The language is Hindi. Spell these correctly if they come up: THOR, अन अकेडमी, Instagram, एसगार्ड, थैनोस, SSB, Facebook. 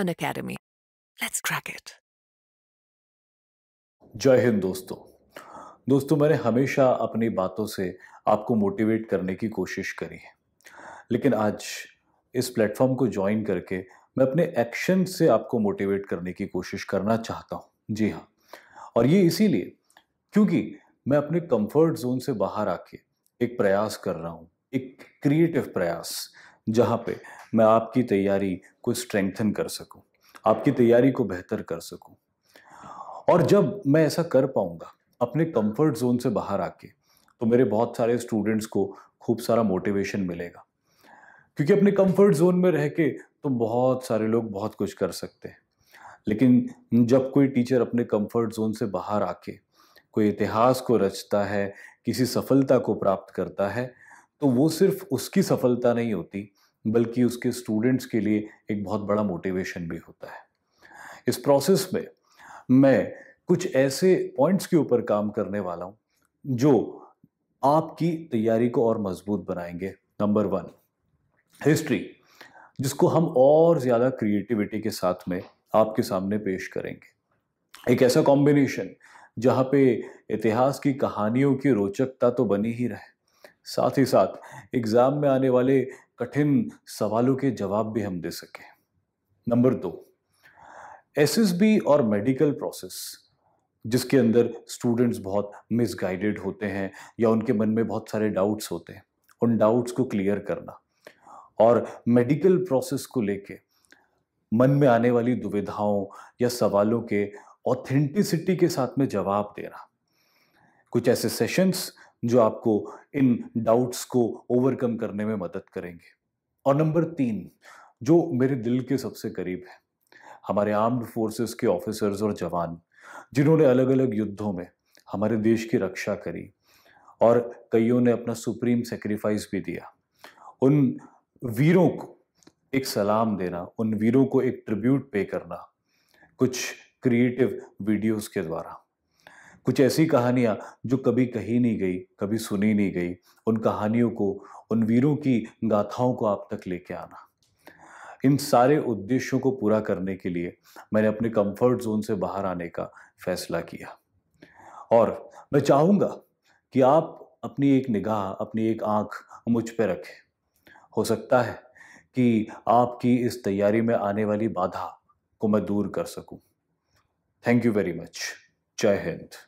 अन अकेडमी। Let's crack it. जय हिंद दोस्तों। मैंने हमेशा अपनी बातों से आपको मोटिवेट करने की कोशिश करी है, लेकिन आज इस प्लेटफॉर्म को ज्वाइन करके मैं अपने एक्शन से आपको मोटिवेट करने की कोशिश करना चाहता हूं। जी हाँ, और ये इसीलिए क्योंकि मैं अपने कंफर्ट जोन से बाहर आके एक प्रयास कर रहा हूँ, एक क्रिएटिव प्रयास, जहाँ पे मैं आपकी तैयारी को स्ट्रेंथन कर सकूँ, आपकी तैयारी को बेहतर कर सकूँ। और जब मैं ऐसा कर पाऊँगा अपने कंफर्ट जोन से बाहर आके, तो मेरे बहुत सारे स्टूडेंट्स को खूब सारा मोटिवेशन मिलेगा, क्योंकि अपने कंफर्ट जोन में रह के तो बहुत सारे लोग बहुत कुछ कर सकते हैं, लेकिन जब कोई टीचर अपने कंफर्ट जोन से बाहर आके कोई इतिहास को रचता है, किसी सफलता को प्राप्त करता है, तो वो सिर्फ उसकी सफलता नहीं होती, बल्कि उसके स्टूडेंट्स के लिए एक बहुत बड़ा मोटिवेशन भी होता है। इस प्रोसेस में मैं कुछ ऐसे पॉइंट्स के ऊपर काम करने वाला हूँ जो आपकी तैयारी को और मजबूत बनाएंगे। नंबर 1, हिस्ट्री, जिसको हम और ज़्यादा क्रिएटिविटी के साथ में आपके सामने पेश करेंगे। एक ऐसा कॉम्बिनेशन जहाँ पे इतिहास की कहानियों की रोचकता तो बनी ही रहे, साथ ही साथ एग्ज़ाम में आने वाले कठिन सवालों के जवाब भी हम दे सकें। नंबर 2, एसएसबी और मेडिकल प्रोसेस, जिसके अंदर स्टूडेंट्स बहुत मिसगाइडेड होते हैं या उनके मन में बहुत सारे डाउट्स होते हैं, उन डाउट्स को क्लियर करना और मेडिकल प्रोसेस को लेके मन में आने वाली दुविधाओं या सवालों के ऑथेंटिसिटी के साथ में जवाब देना। कुछ ऐसे सेशंस जो आपको इन डाउट्स को ओवरकम करने में मदद करेंगे। और नंबर 3, जो मेरे दिल के सबसे करीब है, हमारे आर्म्ड फोर्सेस के ऑफिसर्स और जवान, जिन्होंने अलग अलग युद्धों में हमारे देश की रक्षा करी और कईयों ने अपना सुप्रीम सेक्रीफाइस भी दिया। उन वीरों को एक सलाम देना, उन वीरों को एक ट्रिब्यूट पे करना, कुछ क्रिएटिव वीडियोस के द्वारा, कुछ ऐसी कहानियाँ जो कभी कही नहीं गई, कभी सुनी नहीं गई, उन कहानियों को, उन वीरों की गाथाओं को आप तक लेके आना। इन सारे उद्देश्यों को पूरा करने के लिए मैंने अपने कंफर्ट जोन से बाहर आने का फैसला किया, और मैं चाहूँगा कि आप अपनी एक निगाह, अपनी एक आँख मुझ पर रखें। हो सकता है कि आपकी इस तैयारी में आने वाली बाधा को मैं दूर कर सकूं। Thank you very much. जय हिंद।